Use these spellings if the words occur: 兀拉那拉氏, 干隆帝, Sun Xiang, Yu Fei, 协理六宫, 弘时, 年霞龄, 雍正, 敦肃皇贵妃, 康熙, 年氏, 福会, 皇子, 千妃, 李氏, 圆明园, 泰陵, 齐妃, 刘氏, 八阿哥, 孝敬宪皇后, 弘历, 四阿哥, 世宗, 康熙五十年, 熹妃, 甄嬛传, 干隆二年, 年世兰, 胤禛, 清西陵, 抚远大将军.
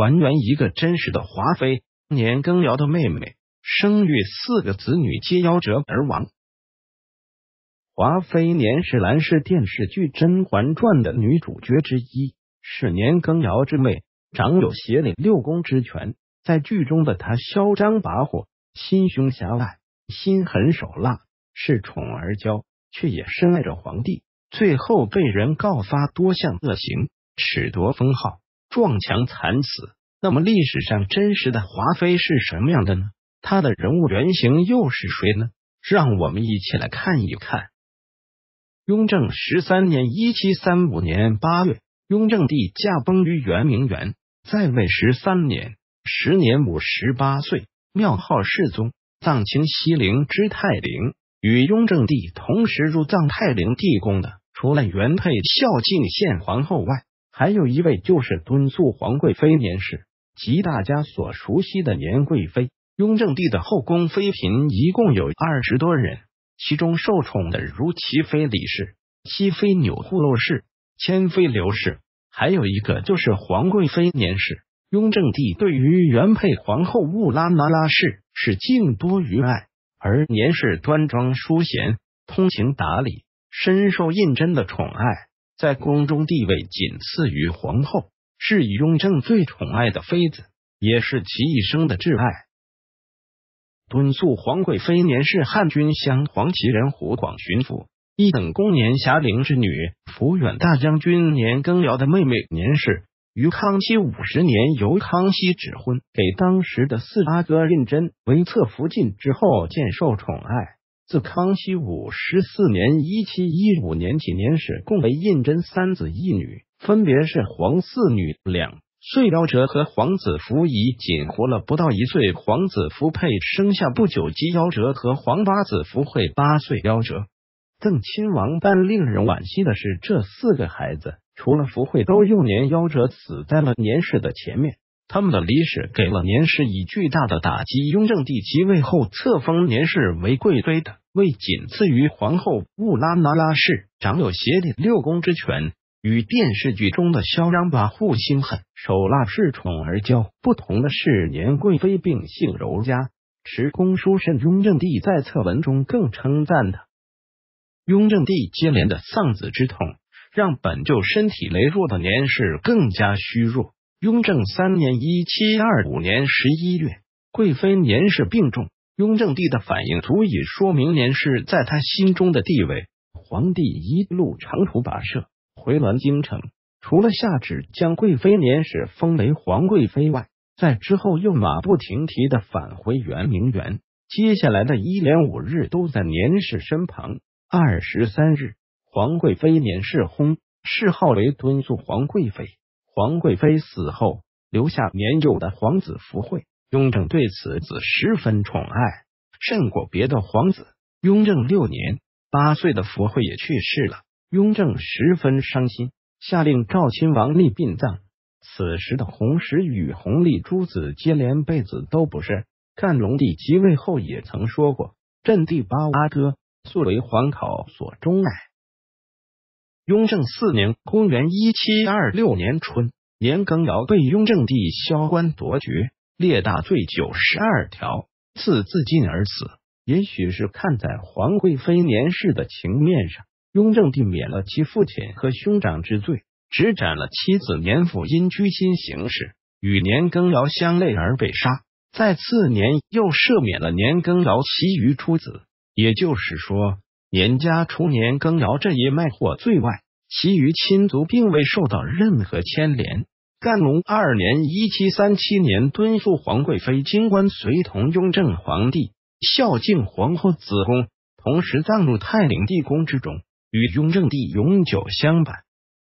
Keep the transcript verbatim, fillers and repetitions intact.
还原一个真实的华妃年羹尧的妹妹生育四个子女皆夭折而亡。华妃年世兰是电视剧《甄嬛传》的女主角之一，是年羹尧之妹，掌有协理六宫之权。在剧中的她嚣张跋扈，心胸狭隘，心狠手辣，恃宠而骄，却也深爱着皇帝。最后被人告发多项恶行，褫夺封号，撞墙惨死。那么历史上真实的华妃是什么样的呢？她的人物原型又是谁呢？让我们一起来看一看。雍正十三年（一七三五年）八月，雍正帝驾崩于圆明园，在位十三年，时年五十八岁，庙号世宗，葬清西陵之泰陵。与雍正帝同时入葬泰陵地宫的，除了原配孝敬宪皇后外，还有一位就是敦肃皇贵妃年氏，即大家所熟悉的年贵妃。雍正帝的后宫妃嫔一共有二十多人，其中受宠的如齐妃李氏、熹妃钮祜禄氏、千妃刘氏，还有一个就是皇贵妃年氏。雍正帝对于原配皇后兀拉那拉氏是敬多于爱。而年氏端庄淑贤，通情达理，深受胤禛的宠爱，在宫中地位仅次于皇后，是雍正最宠爱的妃子，也是其一生的挚爱。敦肃皇贵妃年氏汉军镶黄旗人湖广巡抚，一等功年霞龄之女，抚远大将军年羹尧的妹妹年氏，于康熙五十年由康熙指婚给当时的四阿哥胤禛为侧福晋之后，渐受宠爱。自康熙五十四年（一七一五年）起，年氏共为胤禛三子一女，分别是皇四女两岁夭折和皇子福仪仅活了不到一岁，皇子福配生下不久即夭折，和皇八子福会八岁夭折。邓亲王但令人惋惜的是，这四个孩子除了福慧都幼年夭折，死在了年氏的前面。他们的离世给了年氏以巨大的打击。雍正帝即位后册封年氏为贵妃的，为仅次于皇后兀拉那拉氏，掌有协理六宫之权。与电视剧中的嚣张跋扈、心狠手辣、恃宠而骄不同的是，年贵妃秉性柔嘉，持公书慎。雍正帝在册文中更称赞她。雍正帝接连的丧子之痛，让本就身体羸弱的年氏更加虚弱。雍正三年（一七二五年）十一月，贵妃年氏病重，雍正帝的反应足以说明年氏在他心中的地位。皇帝一路长途跋涉回銮京城，除了下旨将贵妃年氏封为皇贵妃外，在之后又马不停蹄地返回圆明园。接下来的一连五日都在年氏身旁。二十三日，皇贵妃年氏薨，谥号为敦肃皇贵妃。皇贵妃死后，留下年幼的皇子福慧。雍正对此子十分宠爱，甚过别的皇子。雍正六年，八岁的福慧也去世了，雍正十分伤心，下令召亲王立殡葬。此时的弘时与弘历诸子接连辈子都不是。干隆帝即位后也曾说过，朕第八阿哥，素为皇考所钟爱。雍正四年，公元一七二六年春，年羹尧被雍正帝削官夺爵，列大罪九十二条，赐自尽而死。也许是看在皇贵妃年氏的情面上，雍正帝免了其父亲和兄长之罪，只斩了妻子年辅因居心行事，与年羹尧相类而被杀。在次年又赦免了年羹尧其余诸子，也就是说，年家除年羹尧这一卖货罪外，其余亲族并未受到任何牵连。干隆二年（一七三七年），敦肃皇贵妃京官随同雍正皇帝、孝敬皇后子恭，同时葬入泰陵地宫之中，与雍正帝永久相伴。